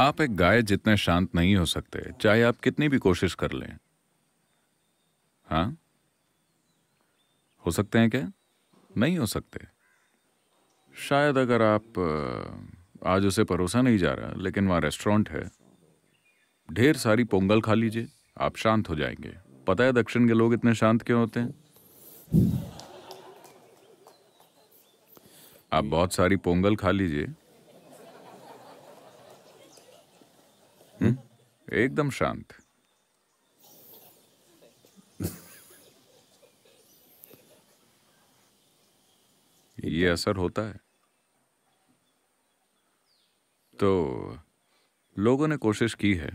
आप एक गाय जितने शांत नहीं हो सकते, चाहे आप कितनी भी कोशिश कर लें। हाँ, हो सकते हैं क्या? नहीं हो सकते। शायद अगर आप आज उसे परोसा नहीं जा रहा, लेकिन वहाँ रेस्टोरेंट है, ढेर सारी पोंगल खा लीजिए, आप शांत हो जाएंगे। पता है दक्षिण के लोग इतने शांत क्यों होते हैं? आप बहुत सारी पोंगल खा लीजिए, एकदम शांत। ये असर होता है। तो लोगों ने कोशिश की है,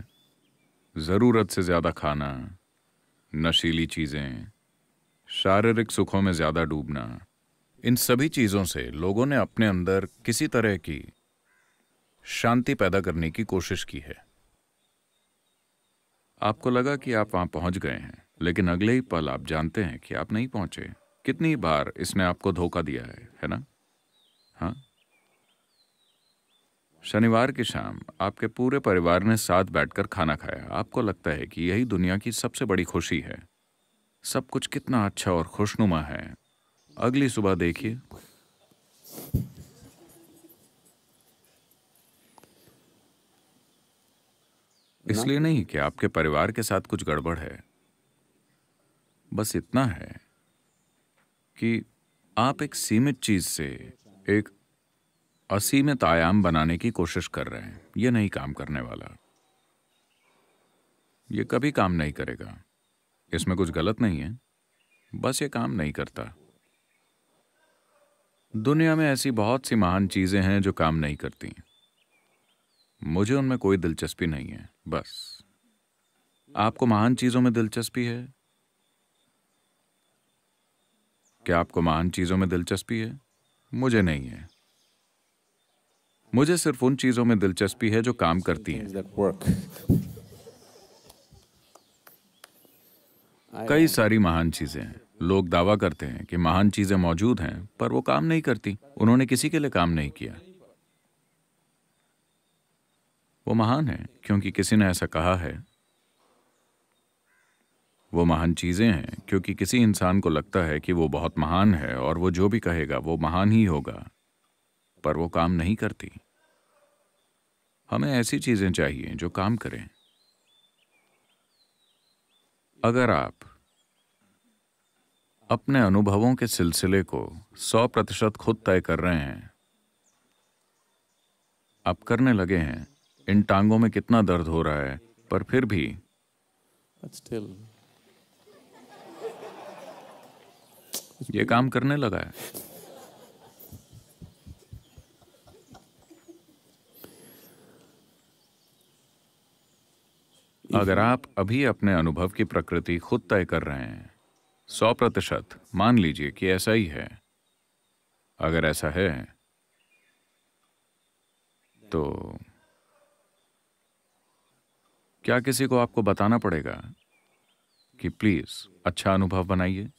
ज़रूरत से ज़्यादा खाना, नशीली चीज़ें, शारीरिक सुखों में ज़्यादा डूबना, इन सभी चीज़ों से लोगों ने अपने अंदर किसी तरह की शांति पैदा करने की कोशिश की है। आपको लगा कि आप वहाँ पहुँच गए हैं, लेकिन अगले ही पल आप जानते हैं कि आप नहीं पहुँचे। कितनी बार इसने आपको धोखा दिया है ना? हाँ। शनिवार की शाम आपके पूरे परिवार ने साथ बैठकर खाना खाया। आपको लगता है कि यही दुनिया की सबसे बड़ी खुशी है, सब कुछ कितना अच्छा और खुशनुमा है। अगली सुबह देखिए, इसलिए नहीं कि आपके परिवार के साथ कुछ गड़बड़ है, बस इतना है कि आप एक सीमित चीज़ से एक असीमित आयाम बनाने की कोशिश कर रहे हैं। ये नहीं काम करने वाला, ये कभी काम नहीं करेगा। इसमें कुछ गलत नहीं है, बस ये काम नहीं करता। दुनिया में ऐसी बहुत सी महान चीज़ें हैं जो काम नहीं करती, मुझे उनमें कोई दिलचस्पी नहीं है। बस आपको महान चीज़ों में दिलचस्पी है। क्या आपको महान चीज़ों में दिलचस्पी है? मुझे नहीं है। मुझे सिर्फ उन चीज़ों में दिलचस्पी है जो काम करती हैं। कई सारी महान चीज़ें हैं। लोग दावा करते हैं कि महान चीज़ें मौजूद हैं, पर वो काम नहीं करती। उन्होंने किसी के लिए काम नहीं किया। वो महान है क्योंकि किसी ने ऐसा कहा है। वो महान चीज़ें हैं क्योंकि किसी इंसान को लगता है कि वो बहुत महान है और वो जो भी कहेगा वो महान ही होगा, पर वो काम नहीं करती। हमें ऐसी चीज़ें चाहिए जो काम करें। अगर आप अपने अनुभवों के सिलसिले को 100% खुद तय कर रहे हैं, आप करने लगे हैं, इन टांगों में कितना दर्द हो रहा है, पर फिर भी ये काम करने लगा है। अगर आप अभी अपने अनुभव की प्रकृति खुद तय कर रहे हैं 100%, मान लीजिए कि ऐसा ही है। अगर ऐसा है तो क्या किसी को आपको बताना पड़ेगा कि प्लीज अच्छा अनुभव बनाइए?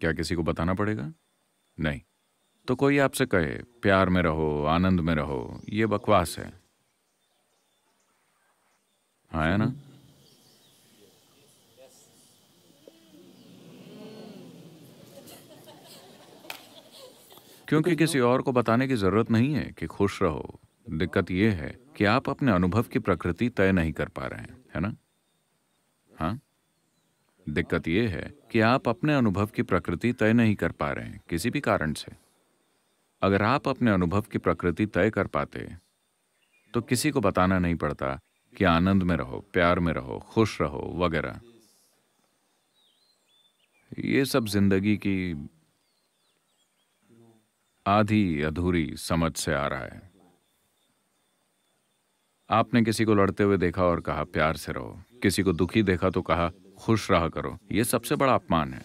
क्या किसी को बताना पड़ेगा? नहीं। तो कोई आपसे कहे प्यार में रहो, आनंद में रहो, ये बकवास है। हाँ, है ना? क्योंकि किसी और को बताने की जरूरत नहीं है कि खुश रहो। दिक्कत ये है कि आप अपने अनुभव की प्रकृति तय नहीं कर पा रहे हैं, है ना? हाँ, दिक्कत यह है कि आप अपने अनुभव की प्रकृति तय नहीं कर पा रहे हैं किसी भी कारण से। अगर आप अपने अनुभव की प्रकृति तय कर पाते तो किसी को बताना नहीं पड़ता कि आनंद में रहो, प्यार में रहो, खुश रहो वगैरह। ये सब जिंदगी की आधी अधूरी समझ से आ रहा है। आपने किसी को लड़ते हुए देखा और कहा प्यार से रहो, किसी को दुखी देखा तो कहा खुश रहा करो। ये सबसे बड़ा अपमान है।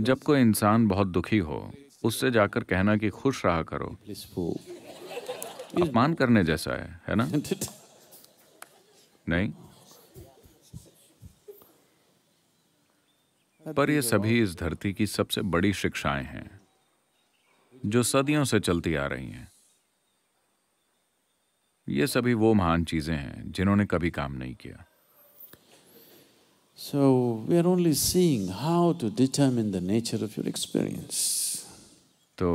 जब कोई इंसान बहुत दुखी हो, उससे जाकर कहना कि खुश रहा करो, अपमान करने जैसा है ना? नहीं, पर ये सभी इस धरती की सबसे बड़ी शिक्षाएं हैं जो सदियों से चलती आ रही हैं। ये सभी वो महान चीज़ें हैं जिन्होंने कभी काम नहीं किया। So we are only seeing how to determine the nature of your experience. तो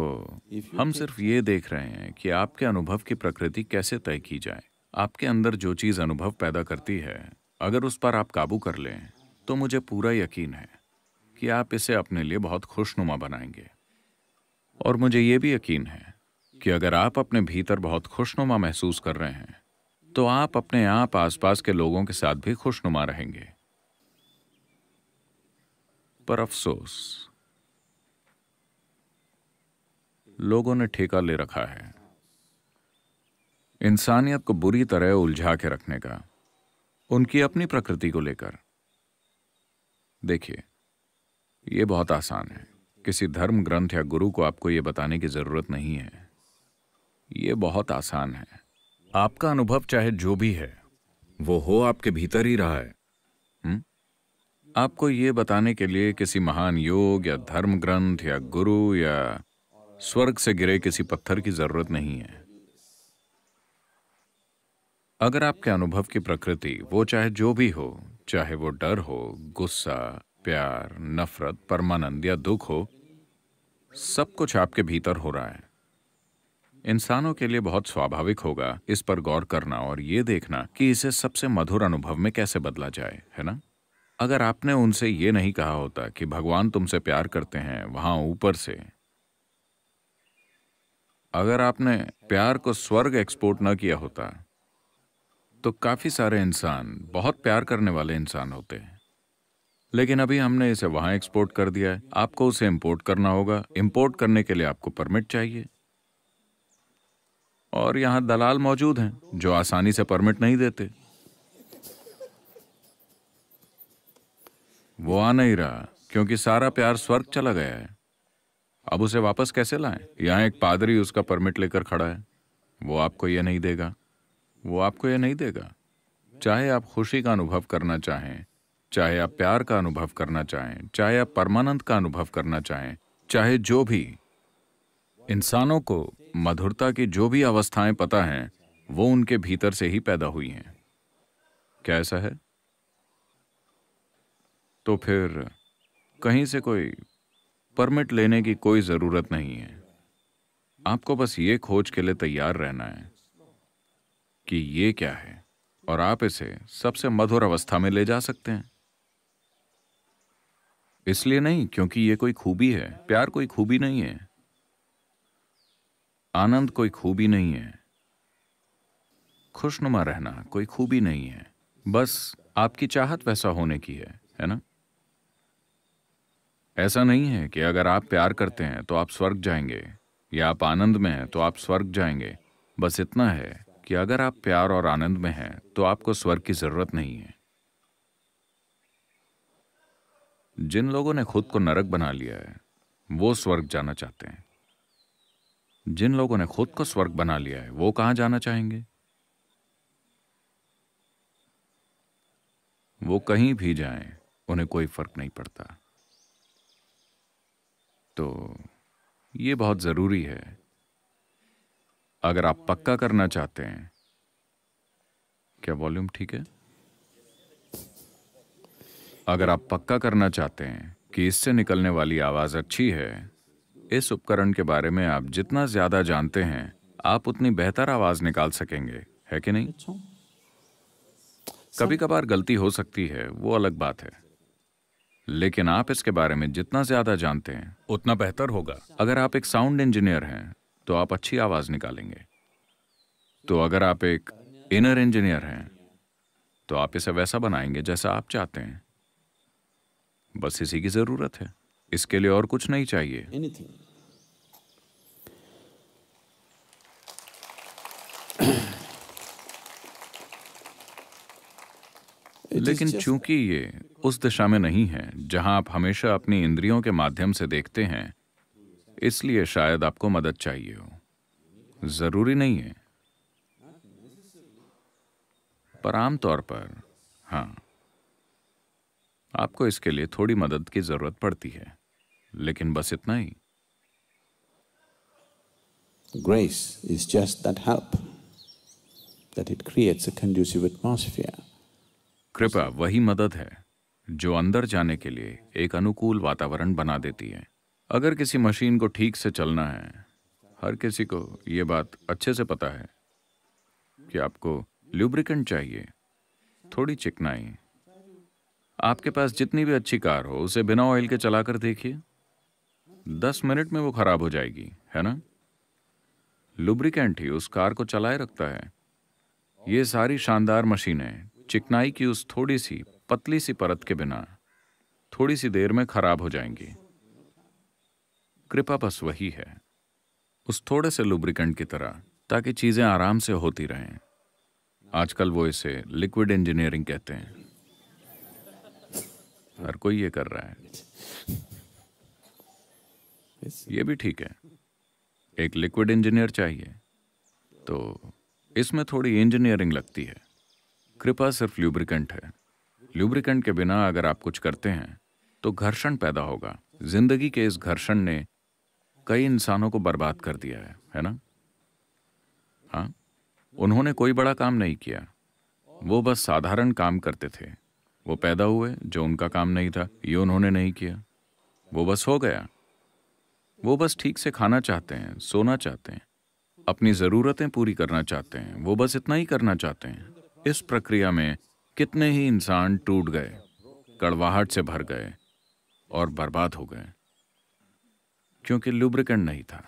हम सिर्फ ये देख रहे हैं कि आपके अनुभव की प्रकृति कैसे तय की जाए। आपके अंदर जो चीज़ अनुभव पैदा करती है, अगर उस पर आप काबू कर लें, तो मुझे पूरा यकीन है कि आप इसे अपने लिए बहुत खुशनुमा बनाएंगे। और मुझे ये भी यकीन है कि अगर आप अपने भीतर बहुत खुशनुमा महसूस कर रहे हैं, तो आप अपने आप आसपास के लोगों के साथ भी खुशनुमा रहेंगे। पर अफसोस, लोगों ने ठेका ले रखा है इंसानियत को बुरी तरह उलझा के रखने का, उनकी अपनी प्रकृति को लेकर। देखिए, ये बहुत आसान है। किसी धर्म ग्रंथ या गुरु को आपको ये बताने की जरूरत नहीं है। ये बहुत आसान है। आपका अनुभव चाहे जो भी है, वो हो आपके भीतर ही रहा है। आपको ये बताने के लिए किसी महान योग या धर्म ग्रंथ या गुरु या स्वर्ग से गिरे किसी पत्थर की जरूरत नहीं है। अगर आपके अनुभव की प्रकृति, वो चाहे जो भी हो, चाहे वो डर हो, गुस्सा, प्यार, नफरत, परमानंद या दुख हो, सब कुछ आपके भीतर हो रहा है। इंसानों के लिए बहुत स्वाभाविक होगा इस पर गौर करना और ये देखना कि इसे सबसे मधुर अनुभव में कैसे बदला जाए, है ना? अगर आपने उनसे ये नहीं कहा होता कि भगवान तुमसे प्यार करते हैं वहां ऊपर से, अगर आपने प्यार को स्वर्ग एक्सपोर्ट न किया होता, तो काफी सारे इंसान बहुत प्यार करने वाले इंसान होते हैं। लेकिन अभी हमने इसे वहां एक्सपोर्ट कर दिया है। आपको उसे इंपोर्ट करना होगा। इंपोर्ट करने के लिए आपको परमिट चाहिए, और यहां दलाल मौजूद हैं जो आसानी से परमिट नहीं देते। वो आ नहीं रहा क्योंकि सारा प्यार स्वर्ग चला गया है। अब उसे वापस कैसे लाएं? यहाँ एक पादरी उसका परमिट लेकर खड़ा है। वो आपको ये नहीं देगा, वो आपको ये नहीं देगा। चाहे आप खुशी का अनुभव करना चाहें, चाहे आप प्यार का अनुभव करना चाहें, चाहे आप परमानंद का अनुभव करना चाहें, चाहे जो भी। इंसानों को मधुरता की जो भी अवस्थाएं पता हैं, वो उनके भीतर से ही पैदा हुई हैं। क्या ऐसा है? तो फिर कहीं से कोई परमिट लेने की कोई ज़रूरत नहीं है। आपको बस ये खोज के लिए तैयार रहना है कि ये क्या है, और आप इसे सबसे मधुर अवस्था में ले जा सकते हैं। इसलिए नहीं क्योंकि ये कोई खूबी है। प्यार कोई खूबी नहीं है, आनंद कोई खूबी नहीं है, खुशनुमा रहना कोई खूबी नहीं है। बस आपकी चाहत वैसा होने की है ना? ऐसा नहीं है कि अगर आप प्यार करते हैं तो आप स्वर्ग जाएंगे, या आप आनंद में हैं तो आप स्वर्ग जाएंगे। बस इतना है कि अगर आप प्यार और आनंद में हैं तो आपको स्वर्ग की जरूरत नहीं है। जिन लोगों ने खुद को नरक बना लिया है, वो स्वर्ग जाना चाहते हैं। जिन लोगों ने खुद को स्वर्ग बना लिया है, वो कहाँ जाना चाहेंगे? वो कहीं भी जाएं, उन्हें कोई फर्क नहीं पड़ता। तो ये बहुत ज़रूरी है। अगर आप पक्का करना चाहते हैं, क्या वॉल्यूम ठीक है? अगर आप पक्का करना चाहते हैं कि इससे निकलने वाली आवाज़ अच्छी है, इस उपकरण के बारे में आप जितना ज़्यादा जानते हैं, आप उतनी बेहतर आवाज़ निकाल सकेंगे, है कि नहीं? कभी कभार गलती हो सकती है, वो अलग बात है, लेकिन आप इसके बारे में जितना ज्यादा जानते हैं, उतना बेहतर होगा। अगर आप एक साउंड इंजीनियर हैं, तो आप अच्छी आवाज निकालेंगे। तो अगर आप एक इनर इंजीनियर हैं, तो आप इसे वैसा बनाएंगे जैसा आप चाहते हैं। बस इसी की जरूरत है, इसके लिए और कुछ नहीं चाहिए। लेकिन चूंकि ये उस दिशा में नहीं है जहां आप हमेशा अपनी इंद्रियों के माध्यम से देखते हैं, इसलिए शायद आपको मदद चाहिए हो। जरूरी नहीं है, पर आमतौर पर हाँ, आपको इसके लिए थोड़ी मदद की जरूरत पड़ती है। लेकिन बस इतना ही। Grace is just that help. that it creates a conducive atmosphere. कृपा वही मदद है जो अंदर जाने के लिए एक अनुकूल वातावरण बना देती है। अगर किसी मशीन को ठीक से चलना है, हर किसी को ये बात अच्छे से पता है कि आपको ल्यूब्रिकेंट चाहिए, थोड़ी चिकनाई। आपके पास जितनी भी अच्छी कार हो, उसे बिना ऑयल के चलाकर देखिए, 10 मिनट में वो खराब हो जाएगी, है ना? लुब्रिकेंट ही उस कार को चलाए रखता है। ये सारी शानदार मशीनें चिकनाई की उस थोड़ी सी पतली सी परत के बिना थोड़ी सी देर में खराब हो जाएंगी। कृपा बस वही है, उस थोड़े से लुब्रिकेंट की तरह, ताकि चीजें आराम से होती रहें। आजकल वो इसे लिक्विड इंजीनियरिंग कहते हैं। हर कोई ये कर रहा है। ये भी ठीक है, एक लिक्विड इंजीनियर चाहिए, तो इसमें थोड़ी इंजीनियरिंग लगती है। कृपा सिर्फ ल्यूब्रिकेंट है। ल्यूब्रिकेंट के बिना अगर आप कुछ करते हैं तो घर्षण पैदा होगा। जिंदगी के इस घर्षण ने कई इंसानों को बर्बाद कर दिया है ना? हाँ, उन्होंने कोई बड़ा काम नहीं किया, वो बस साधारण काम करते थे। वो पैदा हुए, जो उनका काम नहीं था, ये उन्होंने नहीं किया, वो बस हो गया। वो बस ठीक से खाना चाहते हैं, सोना चाहते हैं, अपनी ज़रूरतें पूरी करना चाहते हैं, वो बस इतना ही करना चाहते हैं। इस प्रक्रिया में कितने ही इंसान टूट गए, कड़वाहट से भर गए और बर्बाद हो गए, क्योंकि लुब्रिकेंट नहीं था।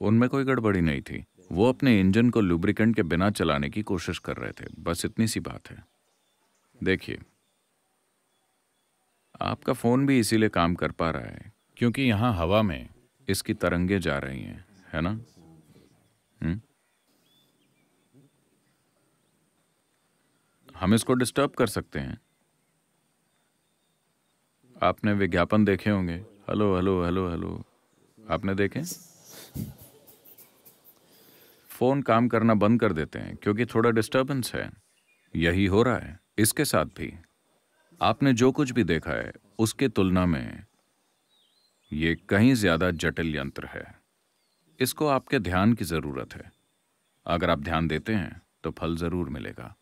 उनमें कोई गड़बड़ी नहीं थी, वो अपने इंजन को लुब्रिकेंट के बिना चलाने की कोशिश कर रहे थे, बस इतनी सी बात है। देखिए, आपका फोन भी इसीलिए काम कर पा रहा है क्योंकि यहाँ हवा में इसकी तरंगे जा रही हैं, है ना? हम इसको डिस्टर्ब कर सकते हैं। आपने विज्ञापन देखे होंगे, हेलो हेलो हेलो हेलो, आपने देखे? फोन काम करना बंद कर देते हैं क्योंकि थोड़ा डिस्टर्बेंस है। यही हो रहा है इसके साथ भी। आपने जो कुछ भी देखा है उसके तुलना में ये कहीं ज्यादा जटिल यंत्र है। इसको आपके ध्यान की जरूरत है। अगर आप ध्यान देते हैं तो फल जरूर मिलेगा।